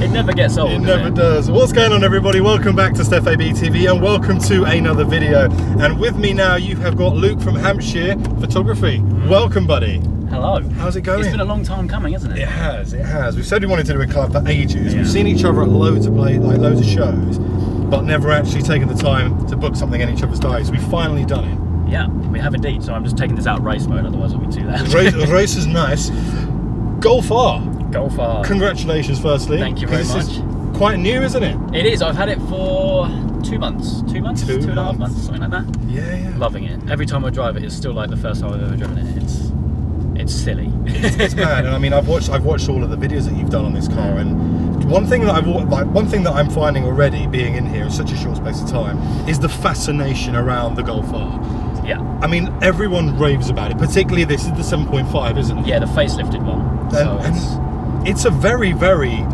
It never gets old. It never does. What's going on, everybody? Welcome back to Steph AB TV and welcome to another video. And with me now, you have got Luke from Hampshire Photography. Welcome, buddy. Hello. How's it going? It's been a long time coming, hasn't it? It has. It has. We've said we wanted to do a collab for ages. Yeah. We've seen each other at loads of places, like loads of shows, but never actually taken the time to book something in each other's diaries. We've finally done it. Yeah, we have indeed. So I'm just taking this out race mode, otherwise I'll be too loud. Race is nice. Golf R. Golf R. Congratulations, firstly. Thank you very much. This is quite new, isn't it? It is. I've had it for 2 months. 2 months? 2.5 months, something like that. Yeah, yeah. Loving it. Every time I drive it, it's still like the first time I've ever driven it. It's silly. It's mad. And I mean, I've watched all of the videos that you've done on this car, and one thing that I'm finding already, being in here in such a short space of time, is the fascination around the Golf R. Yeah. I mean, everyone raves about it. Particularly, this is the 7.5, isn't it? Yeah, the facelifted one. And, so it's a very, very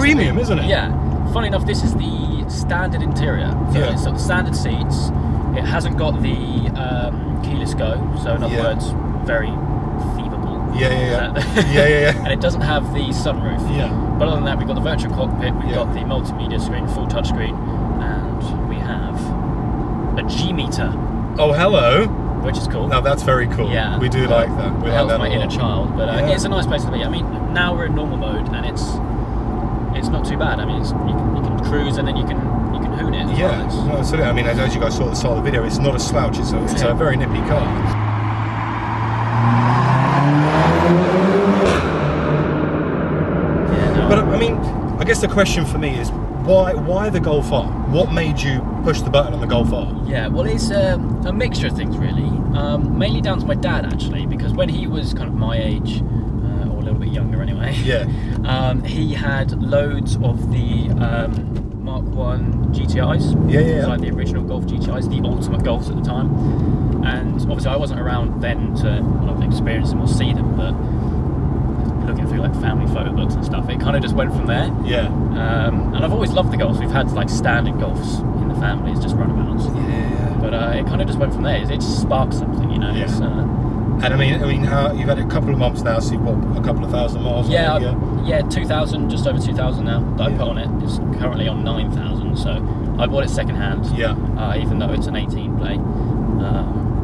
premium, isn't it? Yeah. Funny enough, this is the standard interior. So yeah. It's got the standard seats. It hasn't got the keyless go. So in other words, very thievable. Yeah, yeah, yeah. Yeah, yeah, yeah. And it doesn't have the sunroof. Yeah. But other than that, we've got the virtual cockpit. We've got the multimedia screen, full touchscreen, and we have a G-meter. Oh, hello. Which is cool. Now that's very cool. Yeah, we do like that. We helps like that my inner child, but it's a nice place to be. I mean, now we're in normal mode, and it's not too bad. I mean, you can cruise, and then you can hoon it. Yeah, well. No, absolutely. I mean, as you guys saw at the start of the video, it's not a slouch. It's a very nippy car. Yeah, no. But I mean, I guess the question for me is, why the Golf R? What made you push the button on the Golf R? Yeah, well, it's a mixture of things, really. Mainly down to my dad, actually, because when he was kind of my age, or a little bit younger anyway, he had loads of the Mark 1 GTIs, like the original Golf GTIs, the ultimate Golfs at the time. And obviously I wasn't around then to experience them or see them, but looking through like family photo books and stuff, it kind of just went from there. Yeah. And I've always loved the Golfs. We've had like standard Golfs in the family, it's just runabouts. Yeah. But it kind of just went from there. It just sparked something, you know. Yeah. So, and I mean, how you've had it a couple of months now, so you've got a couple of thousand miles. Yeah. Yeah, 2,000, just over 2,000 now that I put on it. It's currently on 9,000. So I bought it secondhand. Yeah. Even though it's an 18 plate.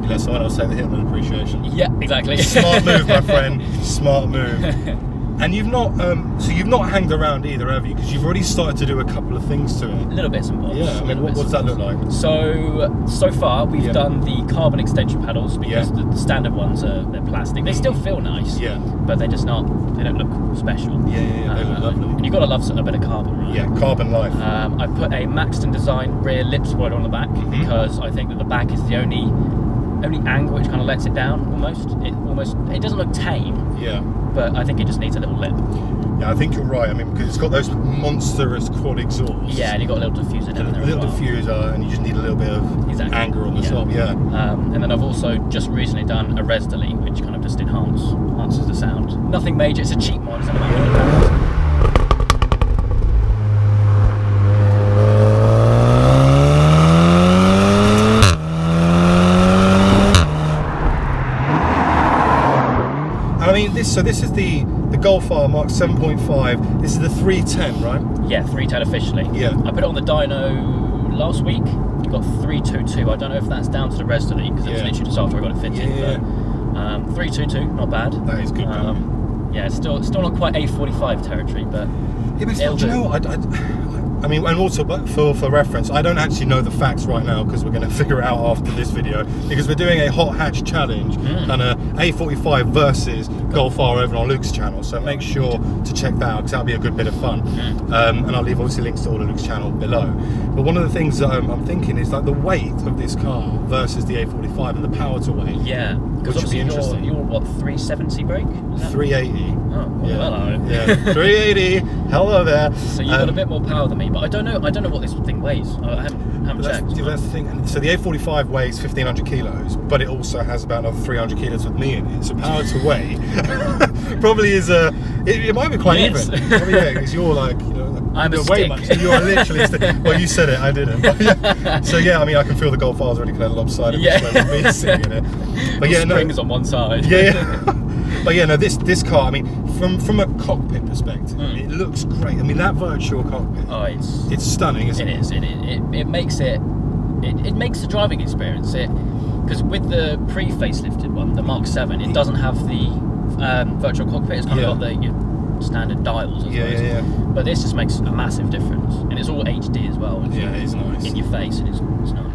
Let someone else say the Hitman appreciation. Yeah, exactly. Smart move, my friend. Smart move. And you've not, so you've not hanged around either, have you? Because you've already started to do a couple of things to it. Little bits and bobs. Yeah. I mean, what does that look like? So far we've done the carbon extension paddles, because the standard ones they're plastic. They still feel nice. Yeah. But they're just not. They don't look special. Yeah, yeah, yeah. They look lovely. And you've got to love a bit of carbon, right? Yeah, carbon life. I put a Maxton Design rear lip spoiler on the back because I think that the back is the only angle which kind of lets it down almost. It doesn't look tame. Yeah. But I think it just needs a little lip. Yeah, I think you're right. I mean, because it's got those monstrous quad exhausts. Yeah, and you've got a little diffuser down there. A little diffuser, and you just need a little bit of anger on the top. Yeah. And then I've also just recently done a res delete, which kind of just enhances the sound. Nothing major. It's a cheap mod. It's So this is the Golf R Mark 7.5. This is the 310, right? Yeah, 310 officially. Yeah. I put it on the dyno last week. You got 322. I don't know if that's down to the rest of it, because it was literally just after I got it fitted. Yeah. But, 322, not bad. That is good. Yeah, still not quite A45 territory, but. Yeah, but do you know what? I mean, and also, but for reference, I don't actually know the facts right now, because we're going to figure it out after this video, because we're doing a hot hatch challenge and a A45 versus Golf R over on Luke's channel. So make sure to check that out, because that'll be a good bit of fun. And I'll leave obviously links to all of Luke's channel below. But one of the things that I'm thinking is like the weight of this car versus the A45 and the power to weight. Yeah, because obviously you're what, 370 brake? 380. Oh, well, hello. Yeah, 380. Hello there. So you've got a bit more power than me. But I don't know what this thing weighs. I haven't checked. That's the thing. So the A45 weighs 1,500 kilos, but it also has about another 300 kilos with me in it. So power to weight probably is it might be quite even. Probably, yeah, because you're like, you know, like I'm a stick. Much, so you are literally. Well, you said it. I didn't. Yeah. So yeah, I mean, I can feel the Golf R's already kind of lopsided. Yeah. Which way we'll be sitting in it. But yeah, springs on one side. Yeah. But yeah, no, this car, I mean, from a cockpit perspective, it looks great. I mean, that virtual cockpit, it's stunning, isn't it? It is. It makes it makes the driving experience. Because with the pre-facelifted one, the Mark 7, it doesn't have the virtual cockpit. It's kind of got the standard dials. Yeah. But this just makes a massive difference, and it's all HD as well. Yeah, it's nice in your face, and it's nice.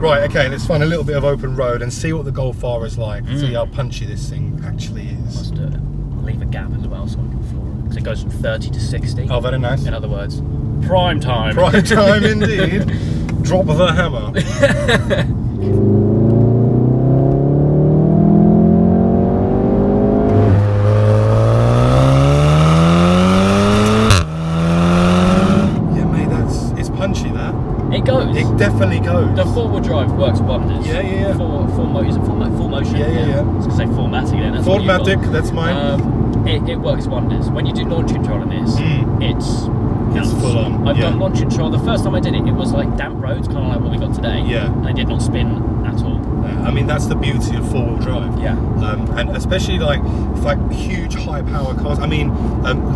Right, okay, let's find a little bit of open road and see what the Golf R is like, see how punchy this thing actually is. Let's do it. I'll leave a gap as well so I can floor it, because it goes from 30 to 60. Oh, very nice. In other words, prime time. Prime time indeed. Drop the hammer. Yeah, mate, it's punchy there. It goes. It definitely goes. The four-wheel drive works wonders. Yeah. Full motion. Yeah. I was going to say 4MATIC then. 4MATIC, that's mine. It works wonders. When you do launch control in this, it's full on. I've done launch control. The first time I did it, it was like damp roads, kind of like what we got today. Yeah. And it did not spin at all. I mean, that's the beauty of four-wheel drive. Yeah. And especially like huge high-power cars. I mean,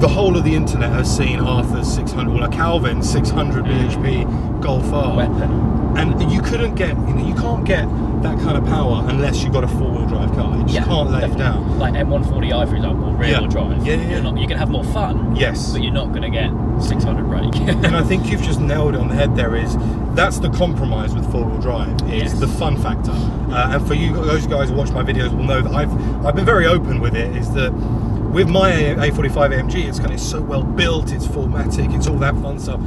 the whole of the internet has seen Arthur's 600, well, a Calvin 600 bhp Golf R. Weapon. And you couldn't get, you can't get that kind of power unless you've got a four-wheel drive car. You just can't lay it down. Like M140i, for example, rear-wheel drive. You can have more fun. Yes. But you're not going to get 600 brake. And I think you've just nailed it on the head. That's the compromise with four-wheel drive. Is the fun factor. And for you, those guys who watch my videos will know that I've been very open with it. Is that with my A45 AMG, it's kind of so well built. It's 4MATIC. It's all that fun stuff.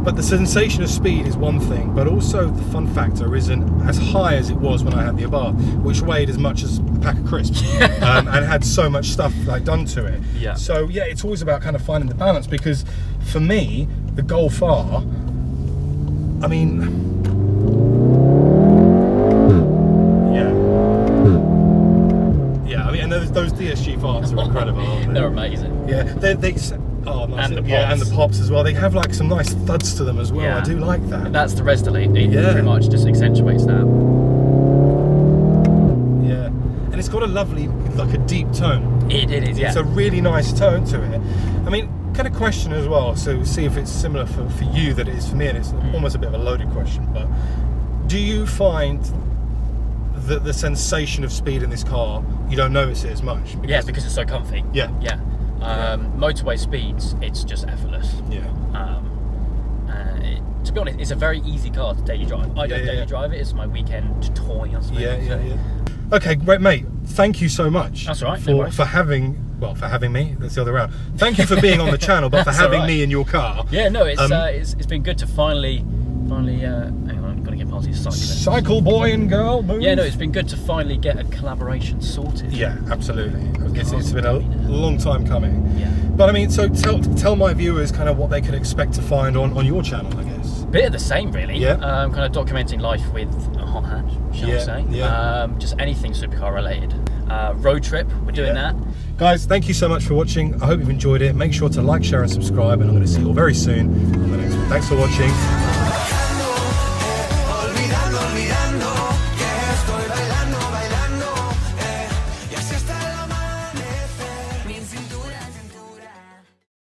But the sensation of speed is one thing, but also the fun factor isn't as high as it was when I had the Abarth, which weighed as much as a pack of crisps and had so much stuff done to it. Yeah. So yeah, it's always about kind of finding the balance, because for me, the Golf R, I mean, and those DSG farts are incredible, aren't they? They're amazing. Yeah, they oh, nice. And the pops as well. They have like some nice thuds to them as well. Yeah. I do like that. And that's the res delete. It pretty much just accentuates that. Yeah, and it's got a lovely, like a deep tone. It is. It's a really nice tone to it. I mean, kind of question as well. So see if it's similar for you that it is for me, and it's almost a bit of a loaded question. But do you find that the sensation of speed in this car, you don't notice it as much? Because it's so comfy. Yeah. Motorway speeds, it's just effortless. To be honest, it's a very easy car to daily drive. I don't daily drive it. It's my weekend toy, I suppose. Yeah. Okay, great, mate. Thank you so much. That's all right. For having me. That's the other round. Thank you for being on the channel, but for having me in your car. Yeah, no, it's been good to finally. Hang on, I've got to get past these cyclists. Cycle boy and girl. Move. Yeah, no, it's been good to finally get a collaboration sorted. Yeah, absolutely. I guess it's been a long time coming. Yeah. But I mean, so tell my viewers kind of what they could expect to find on your channel, I guess. Bit of the same, really. Yeah. Kind of documenting life with a hot hand, shall I say? Yeah. Just anything supercar related. Road trip, we're doing that. Guys, thank you so much for watching. I hope you've enjoyed it. Make sure to like, share, and subscribe. And I'm going to see you all very soon on the next one. Thanks for watching.